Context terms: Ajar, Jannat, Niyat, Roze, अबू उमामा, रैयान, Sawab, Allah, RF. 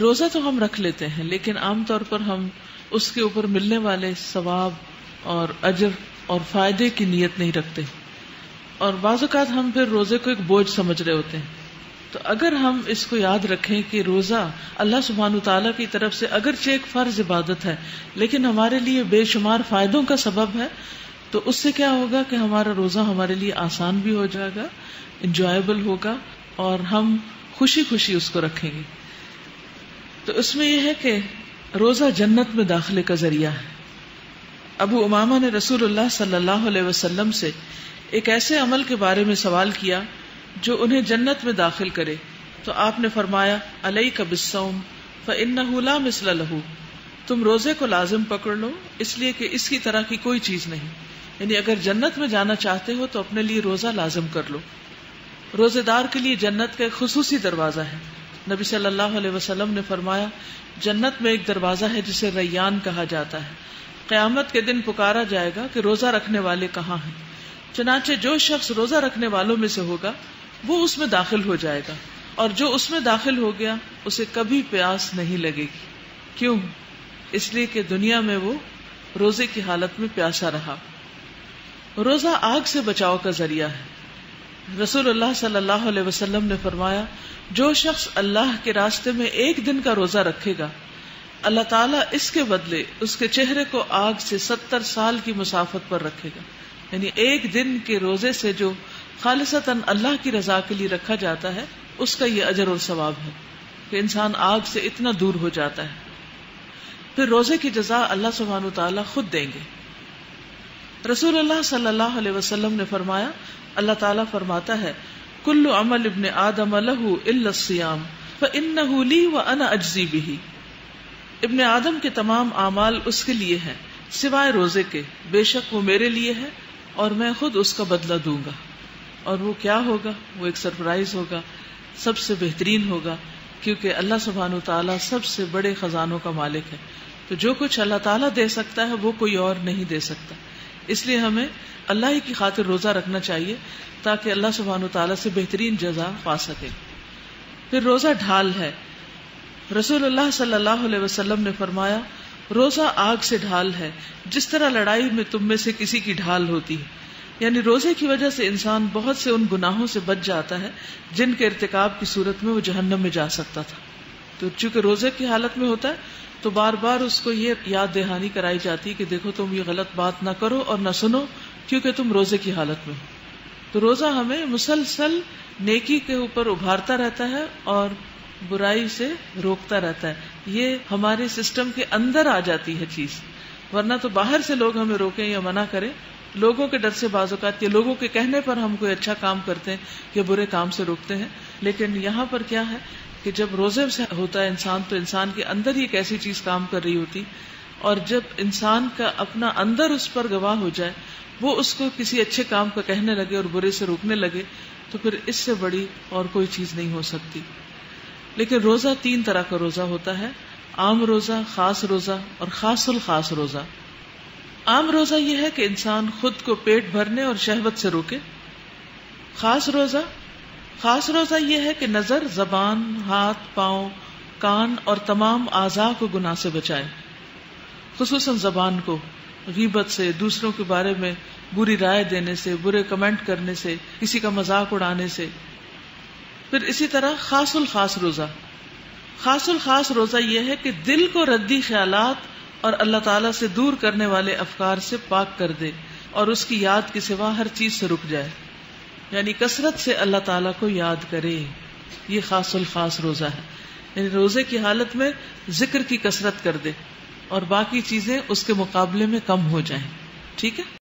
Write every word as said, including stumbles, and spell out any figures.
रोज़ा तो हम रख लेते हैं, लेकिन आमतौर पर हम उसके ऊपर मिलने वाले सवाब और अजर और फायदे की नीयत नहीं रखते, और बाज़ औक़ात हम फिर रोज़े को एक बोझ समझ रहे होते हैं। तो अगर हम इसको याद रखें कि रोज़ा अल्लाह सुब्हानहू तआला की तरफ से अगरचे एक फ़र्ज इबादत है, लेकिन हमारे लिए बेशुमार फ़ायदों का सबब है, तो उससे क्या होगा कि हमारा रोज़ा हमारे लिए आसान भी हो जाएगा, इंजॉयबल होगा, और हम खुशी खुशी उसको रखेंगे। तो इसमें यह है कि रोज़ा जन्नत में दाखिले का ज़रिया है। अबू उमामा ने रसूलुल्लाह सल्लल्लाहु अलैहि वसल्लम से एक ऐसे अमल के बारे में सवाल किया जो उन्हें जन्नत में दाखिल करे, तो आपने फरमाया, अलैका बिस्सौम फइन्नहु ला मिस्ल लहू, तुम रोज़े को लाजिम पकड़ लो, इसलिए कि इसकी तरह की कोई चीज़ नहीं। यानी अगर जन्नत में जाना चाहते हो तो अपने लिए रोज़ा लाजिम कर लो। रोज़ेदार के लिए जन्नत का एक खुसूसी दरवाज़ा है। नबी सल्लल्लाहु अलैहि वसल्लम ने फरमाया, जन्नत में एक दरवाज़ा है जिसे रैयान कहा जाता है। क़यामत के दिन पुकारा जाएगा कि रोज़ा रखने वाले कहाँ हैं। चनाचे जो शख्स रोज़ा रखने वालों में से होगा वो उसमें दाखिल हो जाएगा, और जो उसमें दाखिल हो गया उसे कभी प्यास नहीं लगेगी। क्यों? इसलिए कि दुनिया में वो रोजे की हालत में प्यासा रहा। रोजा आग से बचाव का जरिया है। रसूलुल्लाह सल्लल्लाहु अलैहि वसल्लम ने फरमाया, जो शख्स अल्लाह के रास्ते में एक दिन का रोजा रखेगा, अल्लाह ताला इसके बदले उसके चेहरे को आग से सत्तर साल की मुसाफत पर रखेगा। यानी एक दिन के रोजे से जो खालिसतन अल्लाह की रजा के लिए रखा जाता है, उसका ये अजर और सवाब है कि इंसान आग से इतना दूर हो जाता है। फिर रोजे की जजा अल्लाह सुब्हानहू तआला खुद देंगे। रसूलुल्लाह सल्लल्लाहु अलैहि वसल्लम ने फरमाया, अल्लाह ताला फरमाता है, कुल्लु अमल इब्न आदम लहू इल्ला सियाम फइन्नहु ली व अना अज्जी बिही, इब्न आदम के तमाम आमाल उसके लिए हैं सिवाय रोजे के, बेशक वो मेरे लिए है और मैं खुद उसका बदला दूंगा। और वो क्या होगा? वो एक सरप्राइज होगा, सबसे बेहतरीन होगा, क्योंकि अल्लाह सुब्हानहू तआला सबसे बड़े खजानों का मालिक है। तो जो कुछ अल्लाह ताला दे सकता है वो कोई और नहीं दे सकता। इसलिए हमें अल्लाह ही की खातिर रोज़ा रखना चाहिए ताकि अल्लाह सुब्हानहू तआला से बेहतरीन जज़ा पा सके। फिर रोज़ा ढाल है। रसूलुल्लाह सल्लल्लाहु अलैहि वसल्लम ने फरमाया, रोज़ा आग से ढाल है, जिस तरह लड़ाई में तुम में से किसी की ढाल होती है। यानी रोजे की वजह से इंसान बहुत से उन गुनाहों से बच जाता है जिनके इर्तिकाब की सूरत में वो जहन्नम में जा सकता था। तो चूंकि रोजे की हालत में होता है तो बार बार उसको ये याद दहानी कराई जाती है कि देखो तुम ये गलत बात ना करो और ना सुनो, क्योंकि तुम रोजे की हालत में हो। तो रोजा हमें मुसलसल नेकी के ऊपर उभारता रहता है और बुराई से रोकता रहता है। ये हमारे सिस्टम के अंदर आ जाती है चीज, वरना तो बाहर से लोग हमें रोकें या मना करें, लोगों के डर से बाज़ औक़ात या लोगों के कहने पर हम कोई अच्छा काम करते हैं या बुरे काम से रोकते हैं। लेकिन यहाँ पर क्या है कि जब रोजे से होता है इंसान तो इंसान के अंदर ही एक ऐसी चीज काम कर रही होती, और जब इंसान का अपना अंदर उस पर गवाह हो जाए, वो उसको किसी अच्छे काम का कहने लगे और बुरे से रोकने लगे, तो फिर इससे बड़ी और कोई चीज़ नहीं हो सकती। लेकिन रोज़ा तीन तरह का रोज़ा होता है, आम रोज़ा, ख़ास रोज़ा और ख़ासुल ख़ास रोज़ा। आम रोज़ा यह है कि इंसान खुद को पेट भरने और शहवत से रोके। खास रोज़ा खास रोज़ा यह है कि नज़र, ज़बान, हाथ, पाँव, कान और तमाम आज़ा को गुनाह से बचाए, खुसूसन ज़बान को गीबत से, दूसरों के बारे में बुरी राय देने से, बुरे कमेंट करने से, किसी का मजाक उड़ाने से। फिर इसी तरह खासुल ख़ास रोज़ा खासुल ख़ास रोज़ा यह है कि दिल को रद्दी ख्यालात और अल्लाह ताला से दूर करने वाले अफकार से पाक कर दे और उसकी याद के सिवा हर चीज से रुक जाए, यानी कसरत से अल्लाह ताला को याद करे। ये खासुल खास रोजा है। यानी रोजे की हालत में जिक्र की कसरत कर दे और बाकी चीजें उसके मुकाबले में कम हो जाएं। ठीक है।